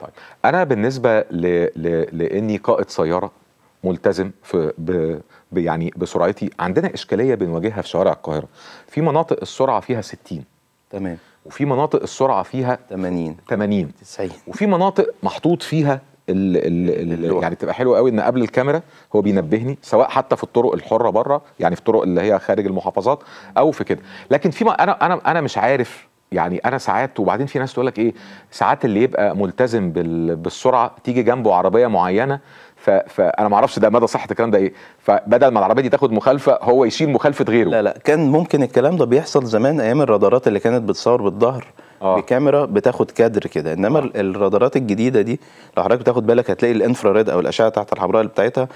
طيب انا بالنسبه لاني قائد سياره ملتزم في يعني بسرعتي، عندنا اشكاليه بنواجهها في شوارع القاهره. في مناطق السرعه فيها 60، تمام، وفي مناطق السرعه فيها 80 90، وفي مناطق محطوط فيها يعني تبقى حلوه قوي ان قبل الكاميرا هو بينبهني، سواء حتى في الطرق الحره بره، يعني في الطرق اللي هي خارج المحافظات او في كده. لكن في انا مش عارف، يعني انا ساعات، وبعدين في ناس تقول لك ايه، ساعات اللي يبقى ملتزم بالسرعه تيجي جنبه عربيه معينه، فانا ما اعرفش ده مدى صحه الكلام ده ايه، فبدل ما العربيه دي تاخد مخالفه هو يشيل مخالفه غيره. لا لا، كان ممكن الكلام ده بيحصل زمان ايام الرادارات اللي كانت بتصور بالظهر بكاميرا بتاخد كادر كده، انما الرادارات الجديده دي لو حضرتك بتاخد بالك هتلاقي الانفراريد او الاشعه تحت الحمراء اللي بتاعتها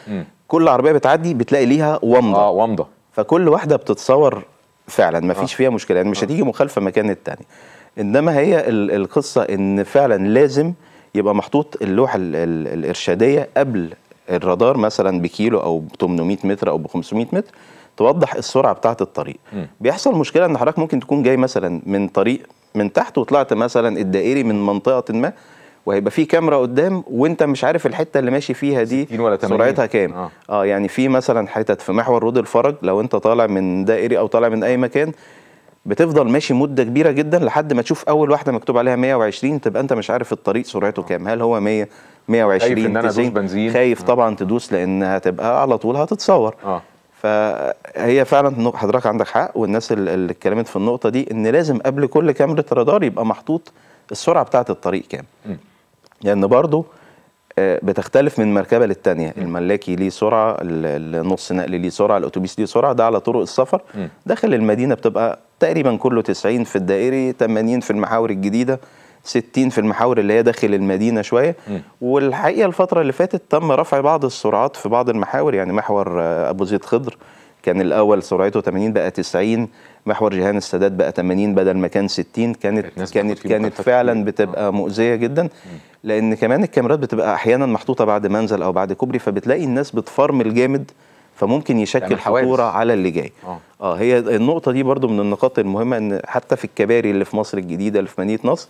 كل عربيه بتعدي بتلاقي ليها ومضه ومضه، فكل واحده بتتصور فعلا ما فيش فيها مشكله، يعني مش هتيجي مخالفه مكان الثاني. انما هي القصه ان فعلا لازم يبقى محطوط اللوحه الارشاديه قبل الرادار مثلا بكيلو او ب 800 متر او ب 500 متر توضح السرعه بتاعه الطريق. بيحصل مشكله ان حضرتك ممكن تكون جاي مثلا من طريق من تحت وطلعت مثلا الدائري من منطقه ما، وهيبقى في كاميرا قدام وانت مش عارف الحته اللي ماشي فيها دي سرعتها كام. يعني في مثلا حتت في محور رود الفرج لو انت طالع من دائري او طالع من اي مكان بتفضل ماشي مده كبيره جدا لحد ما تشوف اول واحده مكتوب عليها 120، تبقى انت مش عارف الطريق سرعته كام، هل هو 100 120 خايف ان انا ادوس بنزين، خايف طبعا تدوس لان هتبقى على طول هتتصور. فهي فعلا حضرتك عندك حق، والناس اللي اتكلمت في النقطه دي ان لازم قبل كل كاميرا رادار يبقى محطوط السرعه بتاعه الطريق كام، لان يعني برضو بتختلف من مركبه للتانيه، الملاكي ليه سرعه، النص نقل ليه سرعه، الاتوبيس ليه سرعه، ده على طرق السفر. داخل المدينه بتبقى تقريبا كله 90 في الدائري، 80 في المحاور الجديده، 60 في المحاور اللي هي داخل المدينه شويه. والحقيقه الفتره اللي فاتت تم رفع بعض السرعات في بعض المحاور، يعني محور ابو زيد خضر كان الاول سرعته 80 بقى 90، محور جهان السادات بقى 80 بدل ما كان 60، كانت فعلا بتبقى مؤذيه جدا، لان كمان الكاميرات بتبقى احيانا محطوطه بعد منزل او بعد كوبري، فبتلاقي الناس بتفرمل جامد، فممكن يشكل خطوره على اللي جاي. هي النقطه دي برضو من النقاط المهمه، ان حتى في الكباري اللي في مصر الجديده اللي في مدينه نصر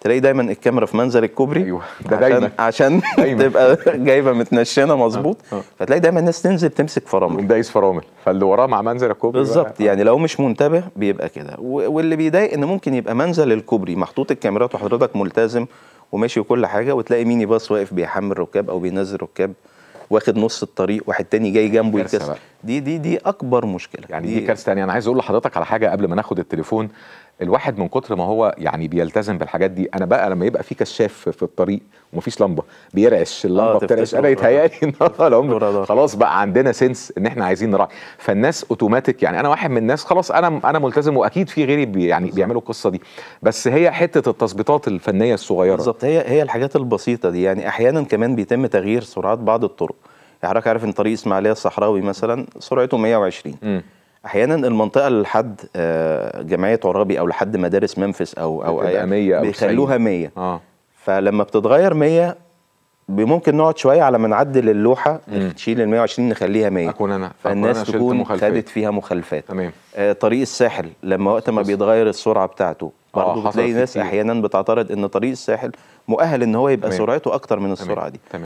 تلاقي دايما الكاميرا في منزل الكوبري. ايوه ده دايما عشان تبقى جايبه متنشنه مظبوط. فتلاقي دايما الناس تنزل تمسك فرامل ومدايس فرامل، فاللي وراه مع منزل الكوبري بالظبط، يعني لو مش منتبه بيبقى كده. واللي بيضايق ان ممكن يبقى منزل الكوبري محطوط الكاميرات وحضرتك ملتزم وماشي وكل حاجه، وتلاقي ميني باص واقف بيحمل ركاب او بينزل ركاب واخد نص الطريق، واحد تاني جاي جنبه يكسر. دي اكبر مشكله، يعني دي كارثه تانية. انا عايز اقول لحضرتك على حاجه قبل ما ناخد التليفون، الواحد من كتر ما هو يعني بيلتزم بالحاجات دي، انا بقى لما يبقى في كشاف في الطريق ومفيش لمبه بيرعش اللمبه بترعش، انا يتهيألي ان خلاص بقى عندنا سنس ان احنا عايزين نراعي، فالناس اوتوماتيك، يعني انا واحد من الناس خلاص انا ملتزم، واكيد في غيري يعني بيعملوا القصه دي، بس هي حته التظبيطات الفنيه الصغيره بالظبط، هي الحاجات البسيطه دي. يعني احيانا كمان بيتم تغيير سرعات بعض الطرق، يعني حضرتك عارف ان طريق اسماعيليه الصحراوي مثلا سرعته 120، احيانا المنطقه لحد جمعيه عرابي او لحد مدارس منفس او يعني بيخلوها 100. فلما بتتغير 100 ممكن نقعد شويه على ما نعدل اللوحه تشيل ال 120 نخليها 100، فالناس تكون خدت فيها مخالفات. تمام. طريق الساحل لما وقت ما بيتغير السرعه بتاعته برضه بتلاقي ناس احيانا بتعترض ان طريق الساحل مؤهل ان هو يبقى سرعته اكتر من السرعه دي.